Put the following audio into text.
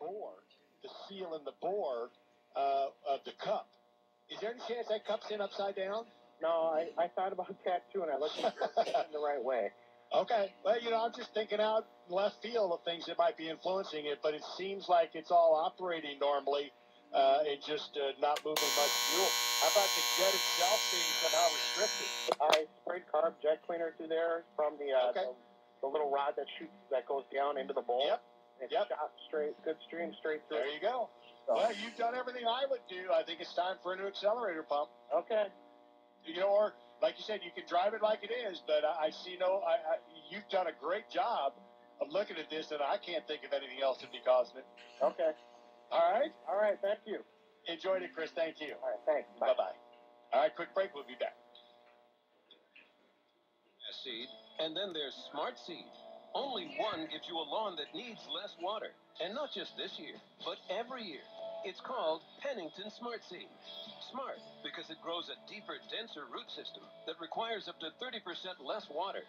board, the seal in the board of the cup. Is there any chance that cup's in upside down? No, I thought about that too, and I looked at it in the right way. Okay. Well, you know, I'm just thinking out left field of things that might be influencing it, but it seems like it's all operating normally. It just not moving much fuel. How about the jet itself being somehow restricted? I sprayed carb jet cleaner through there from the little rod that shoots that goes down into the bowl. Yep. It shot straight, good stream straight through. There you go. So. Well, you've done everything I would do. I think it's time for a new accelerator pump. Okay. You know, or like you said, you can drive it like it is, but I see no. You've done a great job of looking at this, and I can't think of anything else to be causing it. Okay. All right. All right. Thank you. Enjoyed it, Chris. Thank you. All right. Thanks. Bye bye. All right. Quick break. We'll be back. Seed, and then there's Smart Seed. Only one gives you a lawn that needs less water, and not just this year, but every year. It's called Pennington Smart Seed. Smart because it grows a deeper, denser root system that requires up to 30% less water.